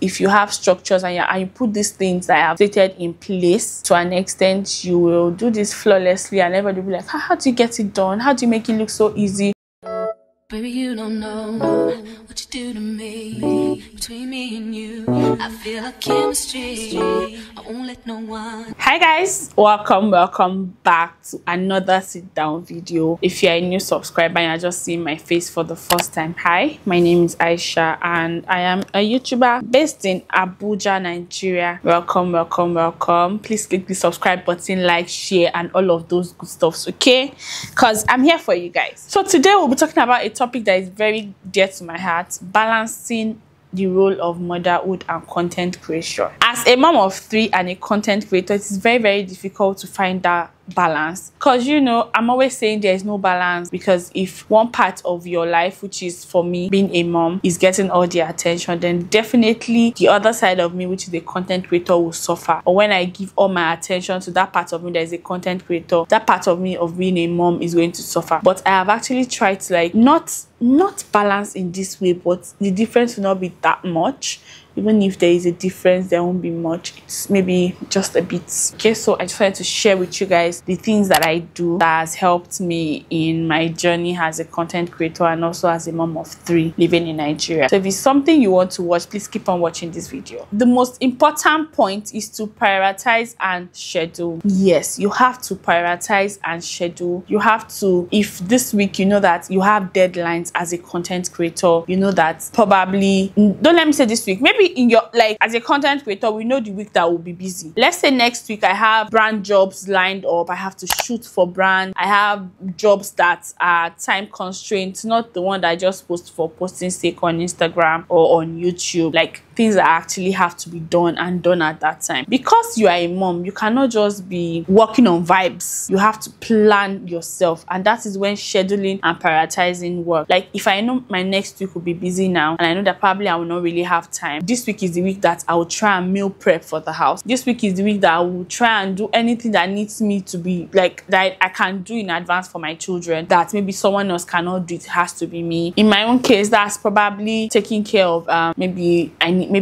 If you have structures and you put these things that I have stated in place, to an extent, you will do this flawlessly and everybody will be like, how do you get it done? How do you make it look so easy? Baby, you don't know what you do to me. Between me and you, I feel like chemistry. I won't let no one. Hi guys, welcome back to another sit down video. If you're a new subscriber and you're just seeing my face for the first time, hi, my name is Aisha and I am a YouTuber based in Abuja, Nigeria. Welcome. Please click the subscribe button, like, share, and all of those good stuffs, okay? Because I'm here for you guys. So today we'll be talking about a topic that is very dear to my heart: balancing the role of motherhood and content creation. As a mom of three and a content creator, it is very difficult to find that balance, because you know, I'm always saying there is no balance, because if one part of your life, which is for me being a mom, is getting all the attention, then definitely the other side of me, which is a content creator, will suffer. Or when I give all my attention to that part of me that is a content creator, that part of me of being a mom is going to suffer. But I have actually tried to like not balance in this way, but the difference will not be that much. Even if there is a difference, there won't be much. It's maybe just a bit. Okay, so I just wanted to share with you guys the things that I do that has helped me in my journey as a content creator and also as a mom of three living in Nigeria. So if it's something you want to watch, please keep on watching this video. The most important point is to prioritize and schedule. Yes, you have to prioritize and schedule. You have to, if this week you know that you have deadlines as a content creator, you know that probably, don't let me say this week, maybe in your, like, as a content creator, we know the week that will be busy. Let's say next week I have brand jobs lined up, I have to shoot for brand, I have jobs that are time constraints, not the one that I just post for posting sake on Instagram or on YouTube, like things that actually have to be done and done at that time. Because you are a mom, you cannot just be working on vibes. You have to plan yourself, and that is when scheduling and prioritizing work. Like, if I know my next week will be busy now, and I know that probably I will not really have time, this week is the week that I will try and meal prep for the house. This week is the week that I will try and do anything that needs me to be, like, that I can do in advance for my children, that maybe someone else cannot do. It has to be me. In my own case, that's probably taking care of maybe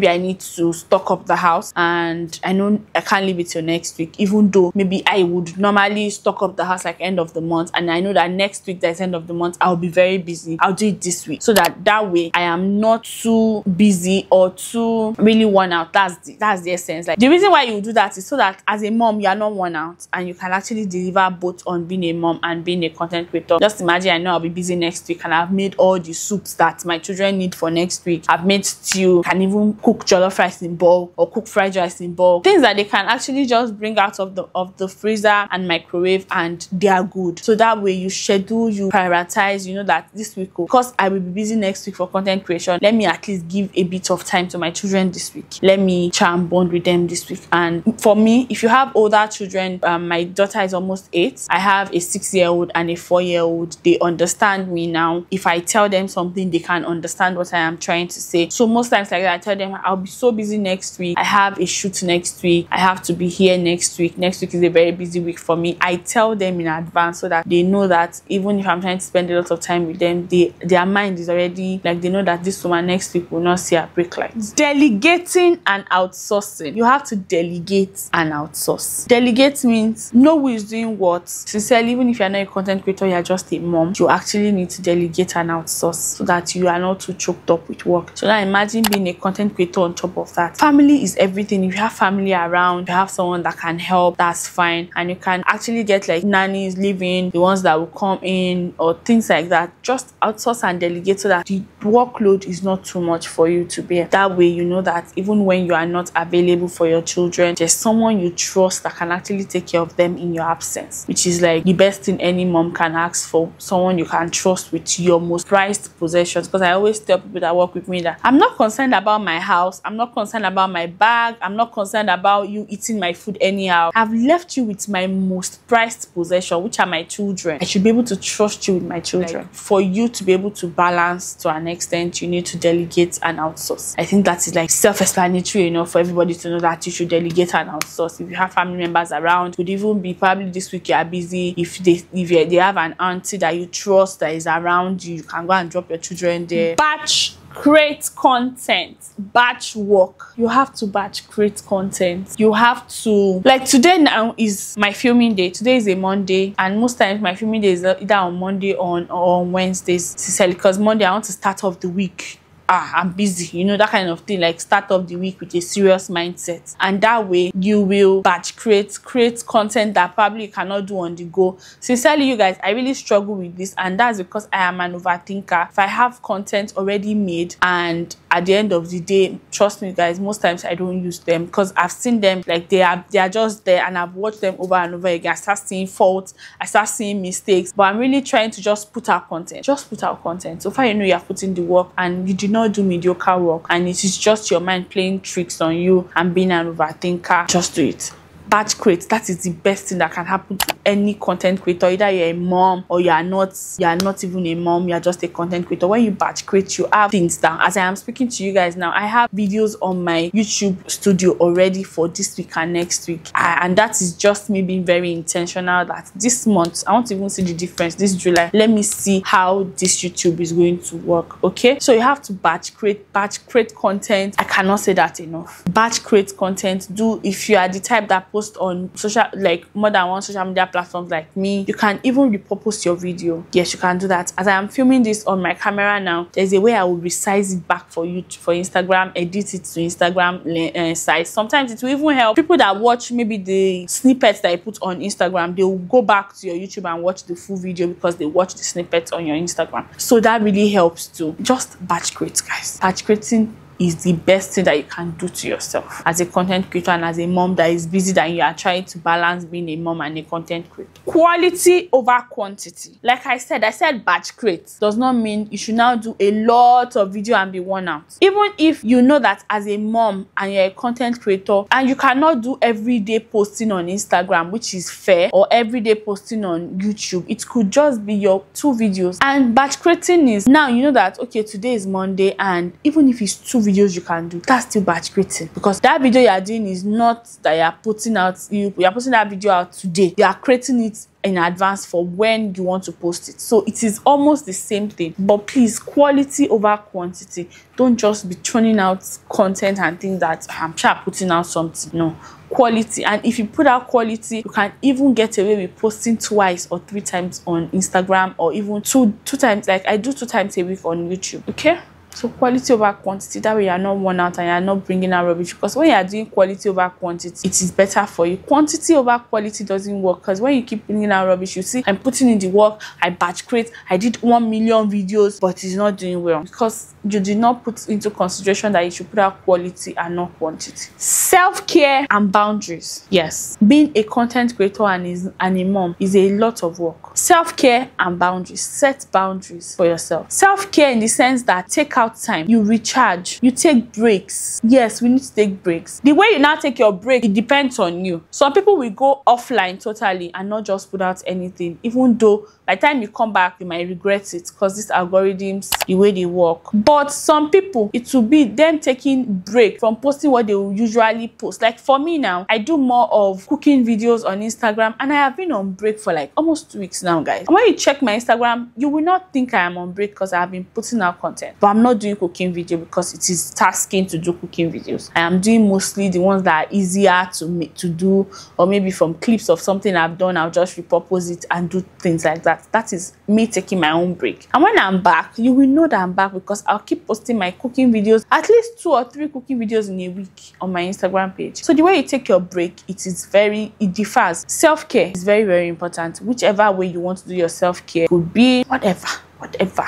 I need to stock up the house, and I know I can't leave it till next week, even though maybe I would normally stock up the house like end of the month, and I know that next week, that's end of the month, I'll be very busy. I'll do it this week, so that way I am not too busy or too really worn out. That's the essence. Like, the reason why you do that is so that as a mom you are not worn out, and you can actually deliver both on being a mom and being a content creator. Just imagine, I know I'll be busy next week, and I've made all the soups that my children need for next week. I've made stew, can even cook jollof rice in bulk or cook fried rice in bulk, things that they can actually just bring out of the freezer and microwave, and they are good. So that way you schedule, you prioritize, you know that this week, because I will be busy next week for content creation, let me at least give a bit of time to my children this week. Let me try and bond with them this week. And for me, if you have older children, my daughter is almost 8, I have a 6-year-old and a 4-year-old. They understand me now. If I tell them something, they can understand what I am trying to say. So most times like that, I tell them I'll be so busy next week, I have a shoot next week, I have to be here next week, next week is a very busy week for me. I tell them in advance so that they know that even if I'm trying to spend a lot of time with them, their mind is already, like, they know that this woman next week will not see a break light. Delegating and outsourcing. You have to delegate and outsource. Delegate means know who is doing what. Sincerely, even if you're not a content creator, you're just a mom, you actually need to delegate and outsource so that you are not too choked up with work. So now imagine being a content creator on top of that. Family is everything. If you have family around, you have someone that can help, that's fine. And you can actually get like nannies, living, the ones that will come in or things like that. Just outsource and delegate so that the workload is not too much for you to bear. That way you know that even when you are not available for your children, there's someone you trust that can actually take care of them in your absence, which is like the best thing any mom can ask for. Someone you can trust with your most prized possessions. Because I always tell people that work with me that I'm not concerned about my house, I'm not concerned about my bag, I'm not concerned about you eating my food anyhow. I've left you with my most prized possession, which are my children. I should be able to trust you with my children. Like, for you to be able to balance to an extent, you need to delegate and outsource. I think that is like self-explanatory, you know, for everybody to know that you should delegate and outsource. If you have family members around, could even be probably this week you are busy. If they have an auntie that you trust that is around you, you can go and drop your children there. Batch Create content, batch work. You have to batch create content. You have to, like, today now is my filming day. Today is a Monday, and most times my filming day is either on Monday or on Wednesdays, sincerely, because Monday I want to start off the week. I'm busy, you know, that kind of thing. Like, start off the week with a serious mindset, and that way you will batch create content that probably you cannot do on the go. Sincerely, you guys, I really struggle with this, and that's because I am an overthinker. If I have content already made, and at the end of the day, trust me guys, most times I don't use them, because I've seen them, like, they are just there, and I've watched them over and over again. I start seeing faults, I start seeing mistakes, but I'm really trying to just put out content, so far, you know, you're putting the work, and you do not do mediocre work, and it is just your mind playing tricks on you and being an overthinker. Just do it. Batch create. That is the best thing that can happen to any content creator. Either you're a mom or you are not even a mom, you are just a content creator. When you batch create, you have things down. As I am speaking to you guys now, I have videos on my YouTube studio already for this week and next week, and that is just me being very intentional that this month I want to even see the difference. This July, let me see how this YouTube is going to work. Okay, so you have to batch create content. I cannot say that enough. Batch create content. Do, if you are the type that post on social, like, more than one social media platforms like me, you can even repurpose your video. Yes, you can do that. As I am filming this on my camera now, there's a way I will resize it back for you for Instagram, edit it to Instagram size. Sometimes it will even help people that watch maybe the snippets that I put on Instagram. They will go back to your YouTube and watch the full video because they watch the snippets on your Instagram. So that really helps too. Just batch create, guys. Batch creating is the best thing that you can do to yourself as a content creator and as a mom that is busy, that you are trying to balance being a mom and a content creator. Quality over quantity. Like I said batch create does not mean you should now do a lot of video and be worn out. Even if you know that as a mom and you're a content creator and you cannot do everyday posting on Instagram, which is fair, or everyday posting on YouTube, it could just be your 2 videos. And batch creating is, now you know that, okay, today is Monday, and even if it's 2 videos you can do, that's still batch creating, because that video you are doing is not that you are putting out, you are putting that video out today, you are creating it in advance for when you want to post it. So it is almost the same thing. But please, quality over quantity. Don't just be turning out content and think that I'm sure I'm putting out something. No, quality. And if you put out quality, you can even get away with posting 2 or 3 times on Instagram, or even two times, like I do 2 times a week on YouTube. Okay, so quality over quantity. That way you are not worn out and you are not bringing out rubbish, because when you are doing quality over quantity, it is better for you. Quantity over quality doesn't work, because when you keep bringing out rubbish, you see, I'm putting in the work, I batch create, I did 1,000,000 videos, but it's not doing well, because you did not put into consideration that you should put out quality and not quantity. Self-care and boundaries. Yes, being a content creator and a mom is a lot of work. Self-care and boundaries. Set boundaries for yourself. Self-care in the sense that, take out time, you recharge, you take breaks. Yes, we need to take breaks. The way you now take your break, it depends on you. Some people will go offline totally and not just put out anything, even though by the time you come back you might regret it, because these algorithms, the way they work. But some people, it will be them taking break from posting what they will usually post. Like for me now, I do more of cooking videos on Instagram, and I have been on break for like almost 2 weeks now, guys. And when you check my Instagram, you will not think I am on break, because I have been putting out content, but I'm not doing cooking video because it is tasking to do cooking videos. I am doing mostly the ones that are easier to do, or maybe from clips of something I've done, I'll just repurpose it and do things like that. That is me taking my own break. And when I'm back, you will know that I'm back, because I'll keep posting my cooking videos, at least 2 or 3 cooking videos in a week on my Instagram page. So the way you take your break, it differs. Self-care is very, very important. Whichever way you want to do your self-care, could be whatever.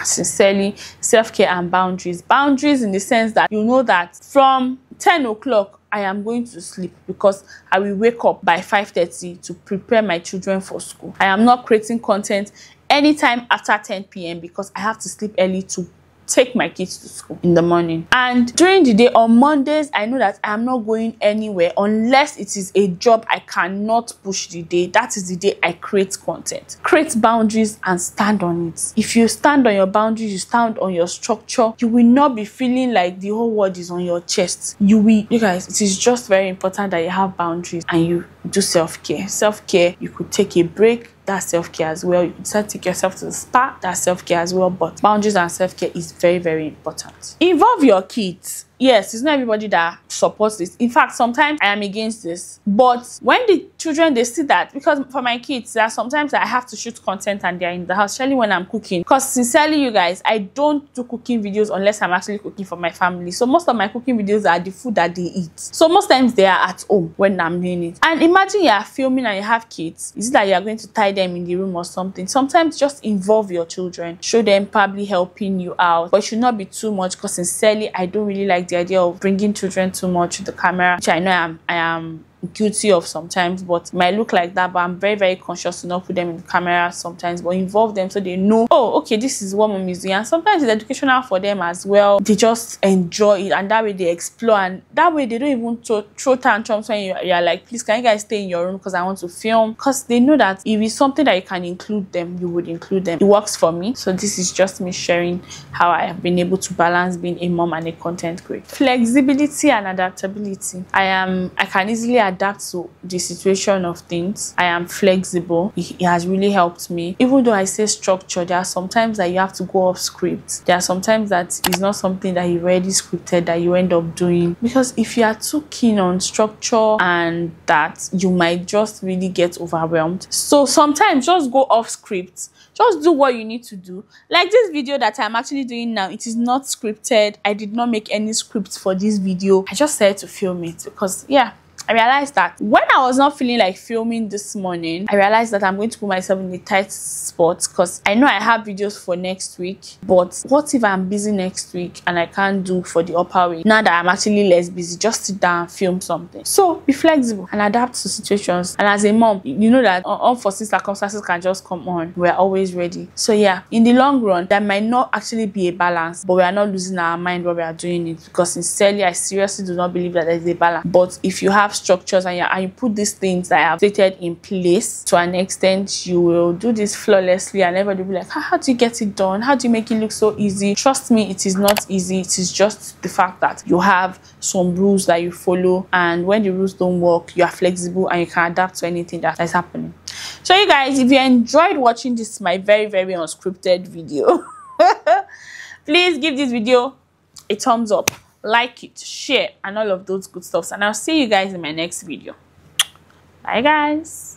Sincerely, self-care and boundaries. Boundaries in the sense that you know that from 10 o'clock I am going to sleep, because I will wake up by 5:30 to prepare my children for school. I am not creating content anytime after 10 p.m. because I have to sleep early to take my kids to school in the morning. And during the day, on Mondays, I know that I'm not going anywhere unless it is a job I cannot push the day. That is the day I create content. Create boundaries and stand on it. If you stand on your boundaries, you stand on your structure, you will not be feeling like the whole world is on your chest. You guys, it is just very important that you have boundaries and you do self-care. Self-care, you could take a break, that's self-care as well. You decide to take yourself to the spa, that's self-care as well. But boundaries and self-care is very, very important. Involve your kids. Yes, it's not everybody that supports this. In fact, sometimes I am against this. But when the children, they see that, because for my kids, there are sometimes I have to shoot content and they're in the house, especially when I'm cooking. Because sincerely, you guys, I don't do cooking videos unless I'm actually cooking for my family. So most of my cooking videos are the food that they eat. So most times they are at home when I'm doing it. And imagine you are filming and you have kids. Is it that you are going to tie them in the room or something? Sometimes just involve your children. Show them probably helping you out. But it should not be too much, because sincerely, I don't really like the idea of bringing children too much to the camera, which I know I am guilty of sometimes, but might look like that. But I'm very, very conscious to not put them in the camera sometimes, but involve them so they know, oh, okay, this is what mom is doing. And sometimes it's educational for them as well. They just enjoy it, and that way they explore, and that way they don't even throw tantrums when you're like, please, can you guys stay in your room because I want to film? Because they know that if it's something that you can include them, you would include them. It works for me. So this is just me sharing how I have been able to balance being a mom and a content creator. Flexibility and adaptability. I can easily adapt to the situation of things. I am flexible. It has really helped me. Even though I say structure, there are sometimes that you have to go off script. There are sometimes that it's not something that you already scripted that you end up doing. Because if you are too keen on structure and that, you might just really get overwhelmed. So sometimes just go off script. Just do what you need to do. Like this video that I'm actually doing now, it is not scripted. I did not make any scripts for this video. I just said to film it because, yeah, I realized that when I was not feeling like filming this morning, I realized that I'm going to put myself in a tight spot because I know I have videos for next week, but what if I'm busy next week and I can't do for the upper week? Now that I'm actually less busy, just sit down and film something. So be flexible and adapt to situations. And as a mom, you know that unforeseen circumstances can just come on. We're always ready. So yeah, in the long run, there might not actually be a balance, but we are not losing our mind while we are doing it, because sincerely, I seriously do not believe that there is a balance. But if you have structures and you put these things that I have stated in place, to an extent you will do this flawlessly and everybody will be like, how do you get it done? How do you make it look so easy? Trust me, it is not easy. It is just the fact that you have some rules that you follow, and when the rules don't work, you are flexible and you can adapt to anything that is happening. So you guys, if you enjoyed watching this my very, very unscripted video, please give this video a thumbs up. Like it, share, and all of those good stuffs. And I'll see you guys in my next video. Bye, guys.